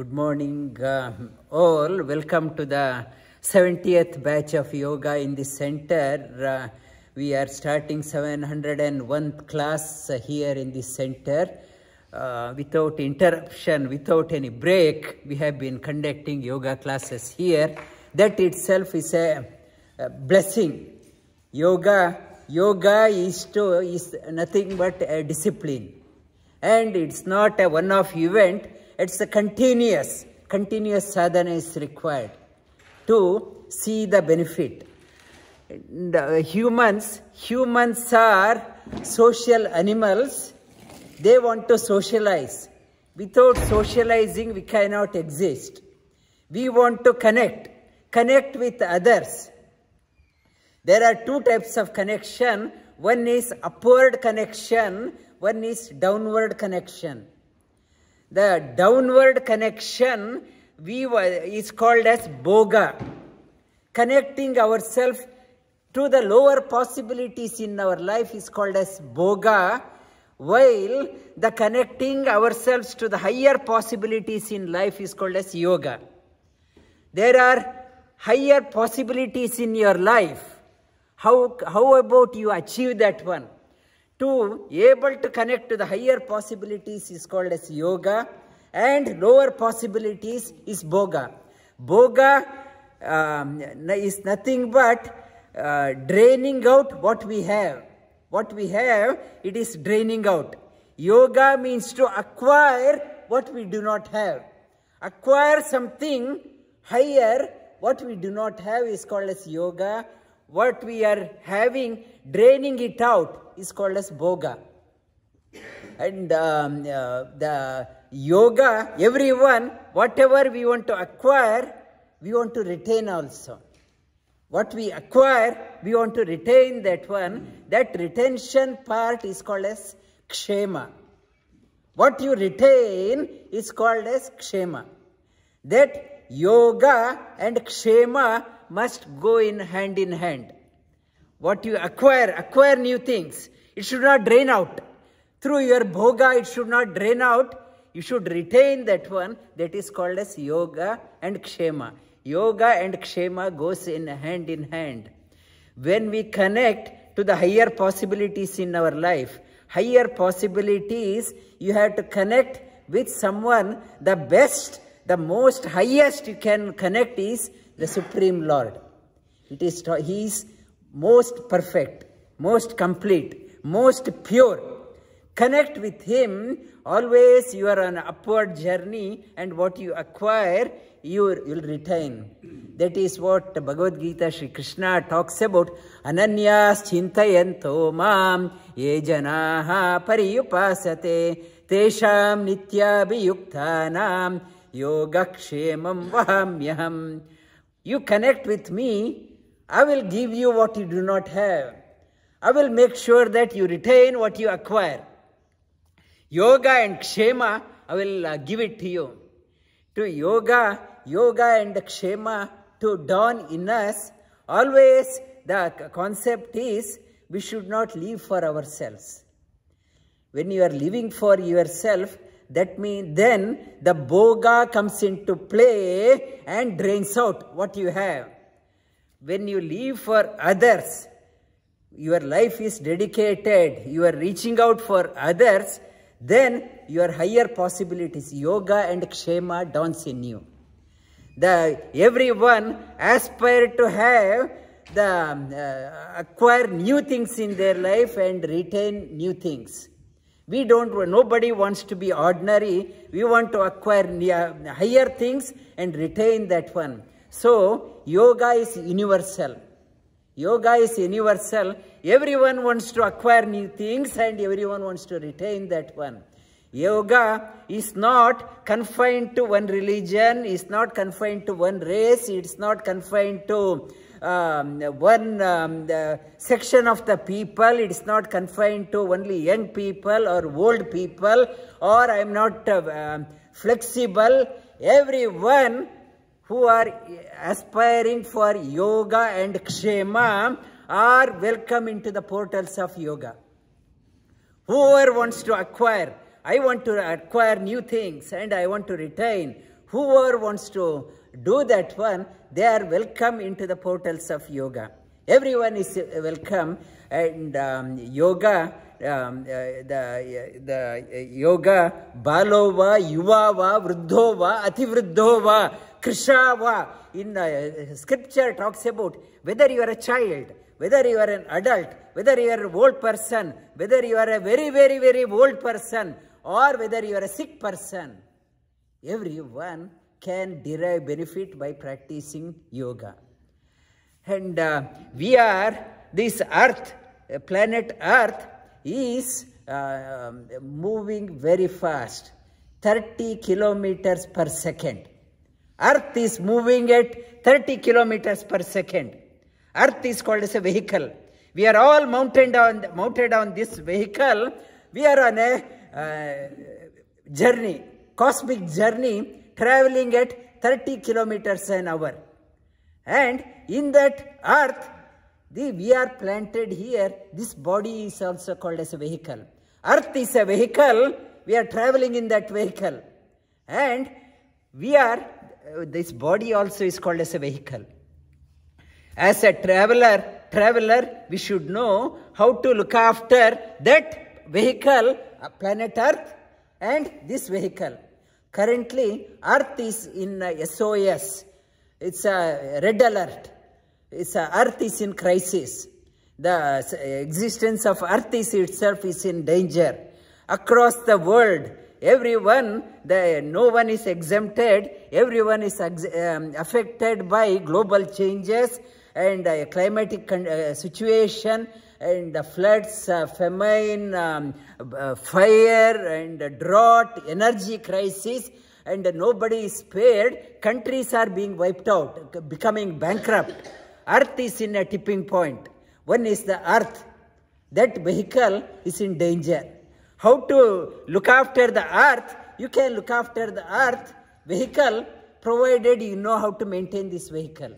Good morning all. Welcome to the 70th batch of yoga in this center. We are starting 701th class here in this center. Without interruption, without any break, we have been conducting yoga classes here. That itself is a blessing. Yoga is nothing but a discipline. And it's not a one-off event. It's a continuous sadhana is required to see the benefit. Humans are social animals. They want to socialize. Without socializing, we cannot exist. We want to connect with others. There are two types of connection. One is upward connection, one is downward connection. The downward connection is called as bhoga. Connecting ourselves to the lower possibilities in our life is called as bhoga, while the connecting ourselves to the higher possibilities in life is called as yoga. There are higher possibilities in your life. How about you achieve that one? To be able to connect to the higher possibilities is called as yoga, and lower possibilities is bhoga. Bhoga is nothing but draining out what we have. What we have, it is draining out. Yoga means to acquire what we do not have. Acquire something higher, what we do not have is called as yoga. What we are having, draining it out, is called as bhoga. And the yoga, everyone, whatever we want to acquire, we want to retain also. What we acquire, we want to retain that one. That retention part is called as kshema. What you retain is called as kshema. That yoga and kshema must go in hand. What you acquire new things. It should not drain out. Through your bhoga, it should not drain out. You should retain that one. That is called as yoga and kshema. Yoga and kshema goes in hand. When we connect to the higher possibilities in our life, higher possibilities, you have to connect with someone. The best, the most highest you can connect is the Supreme Lord. He is most perfect, most complete, most pure. Connect with Him. Always you are on an upward journey, and what you acquire, you will retain. That is what Bhagavad Gita Sri Krishna talks about. Ananyas chintayantomam, ejanahapariupasate, tesham nityabhi yukthanam, yogakshemam vahamyam. You connect with me, I will give you what you do not have. I will make sure that you retain what you acquire. Yoga and kshema, I will give it to you. To yoga and kshema to dawn in us, always the concept is we should not live for ourselves. When you are living for yourself, that means then the bhoga comes into play and drains out what you have. When you live for others, your life is dedicated, you are reaching out for others, then your higher possibilities, yoga and kshema, dawns in you. Everyone aspire to have acquire new things in their life and retain new things. Nobody wants to be ordinary. We want to acquire higher things and retain that one. So, yoga is universal. Yoga is universal. Everyone wants to acquire new things and everyone wants to retain that one. Yoga is not confined to one religion, is not confined to one race, it's not confined to one section of the people. It's not confined to only young people or old people, or I'm not flexible. Everyone who are aspiring for yoga and kshema are welcome into the portals of yoga. Whoever wants to acquire, I want to acquire new things and I want to retain. Whoever wants to do that one, they are welcome into the portals of yoga. Everyone is welcome, and yoga, yoga, balova, yuvava, vruddhova, ativruddhova, krishava. In the scripture talks about whether you are a child, whether you are an adult, whether you are an old person, whether you are a very, very, very old person, or whether you are a sick person. Everyone can derive benefit by practicing yoga. And we are, this earth, planet earth is moving very fast, 30 kilometers per second. Earth is moving at 30 kilometers per second. Earth is called as a vehicle. We are all mounted on this vehicle. We are on a journey, cosmic journey, traveling at 30 kilometers an hour. And in that earth, we are planted here. This body is also called as a vehicle. Earth is a vehicle. We are traveling in that vehicle. And we are, this body also is called as a vehicle. As a traveler, we should know how to look after that vehicle, planet Earth, and this vehicle. Currently, Earth is in SOS. It's a red alert. Earth is in crisis. The existence of Earth is itself is in danger. Across the world, no one is exempted. Everyone is affected by global changes and climatic situation, and floods, famine, fire, and drought, energy crisis, and nobody is spared. Countries are being wiped out, becoming bankrupt. Earth is in a tipping point. One is the earth. That vehicle is in danger. How to look after the earth? You can look after the earth vehicle provided you know how to maintain this vehicle.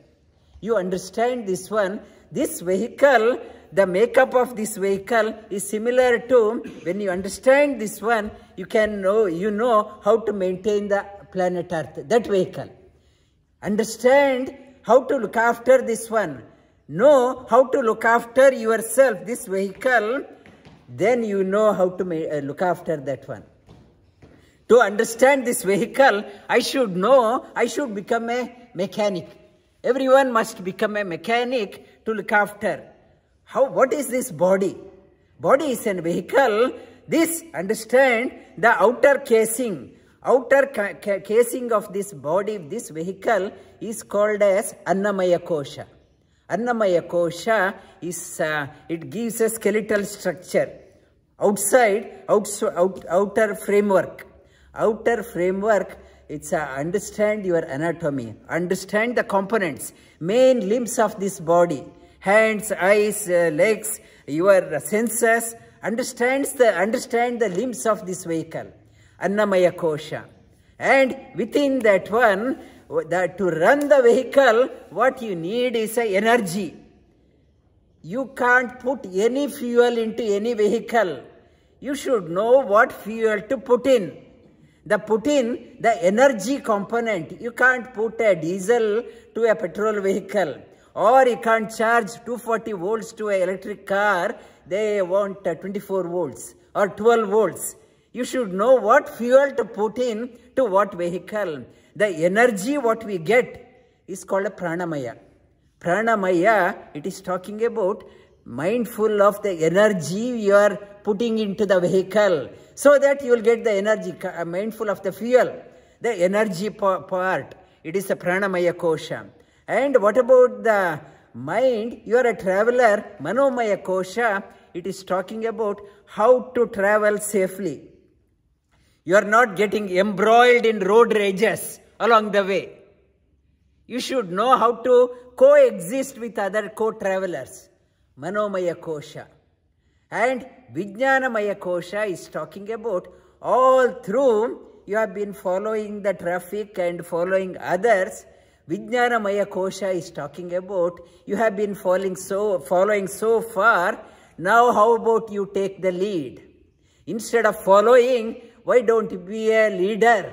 You understand this one. This vehicle, the makeup of this vehicle is similar to, when you understand this one, you can know, you know how to maintain the planet Earth, that vehicle. Understand how to look after this one. Know how to look after yourself, this vehicle. Then you know how to look after that one. To understand this vehicle, I should know, I should become a mechanic. Everyone must become a mechanic to look after. How? What is this body? Body is a vehicle. This, understand the outer casing. Outer casing of this body, this vehicle is called as Annamaya Kosha. Annamaya Kosha is, it gives a skeletal structure. Outside, outer framework. Outer framework, it's understand your anatomy. Understand the components, main limbs of this body. Hands, eyes, legs, your senses. Understand the limbs of this vehicle. Annamaya Kosha. And within that one, that to run the vehicle, what you need is energy. You can't put any fuel into any vehicle. You should know what fuel to put in. The energy component. You can't put a diesel to a petrol vehicle. Or you can't charge 240 volts to an electric car. They want 24 volts or 12 volts. You should know what fuel to put in to what vehicle. The energy what we get is called a pranamaya. Pranamaya, it is talking about mindful of the energy you are putting into the vehicle. So that you will get the energy, mindful of the fuel, the energy part. It is a Pranamaya Kosha. And what about the mind? You are a traveler, Manomaya Kosha. It is talking about how to travel safely. You are not getting embroiled in road rages along the way. You should know how to coexist with other co-travelers. Manomaya Kosha. And Vijnanamaya Kosha is talking about all through you have been following the traffic and following others. Vijnanamaya Kosha is talking about you have been following so far. Now how about you take the lead? Instead of following, why don't you be a leader?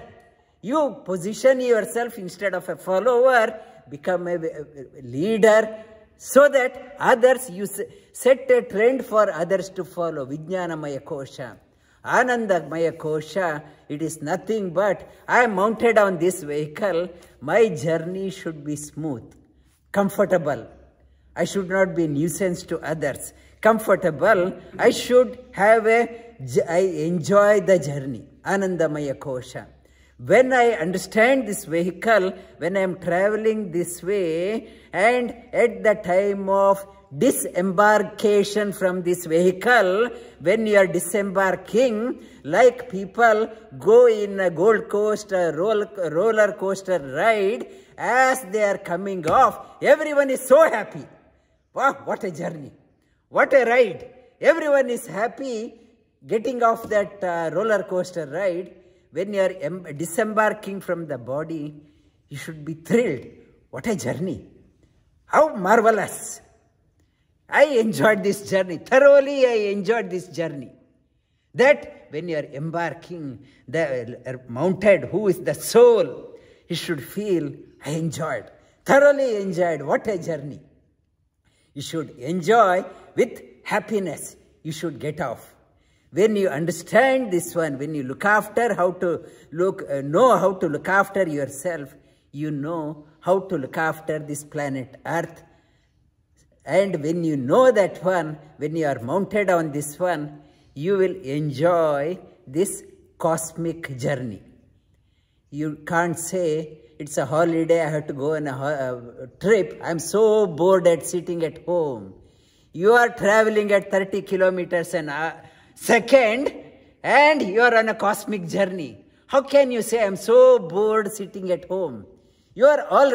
You position yourself instead of a follower, become a leader, so that others, you set a trend for others to follow. Vijnanamaya Kosha. Ananda maya kosha, it is nothing but I am mounted on this vehicle. My journey should be smooth, comfortable. I should not be a nuisance to others. Comfortable, I should have I enjoy the journey. Ananda maya kosha. When I understand this vehicle, when I am traveling this way, and at the time of disembarkation from this vehicle, when you are disembarking, like people go in a gold coaster, roller coaster ride, as they are coming off, everyone is so happy. Wow, what a journey, what a ride. Everyone is happy getting off that roller coaster ride. When you are disembarking from the body, you should be thrilled. What a journey, how marvelous. I enjoyed this journey. Thoroughly I enjoyed this journey. That when you are embarking, the mounted, who is the soul, he should feel, I enjoyed. Thoroughly enjoyed. What a journey. You should enjoy with happiness. You should get off. When you understand this one, when you look after how to look, know how to look after yourself, you know how to look after this planet Earth. And when you know that one, when you are mounted on this one, you will enjoy this cosmic journey. You can't say, it's a holiday, I have to go on a trip. I'm so bored at sitting at home. You are traveling at 30 kilometers a second and you are on a cosmic journey. How can you say, I'm so bored sitting at home? You're on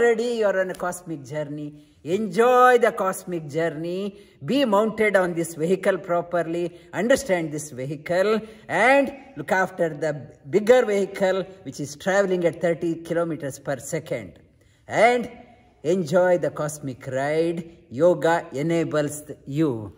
a cosmic journey. Enjoy the cosmic journey. Be mounted on this vehicle properly. Understand this vehicle and look after the bigger vehicle which is traveling at 30 kilometers per second. And enjoy the cosmic ride. Yoga enables you.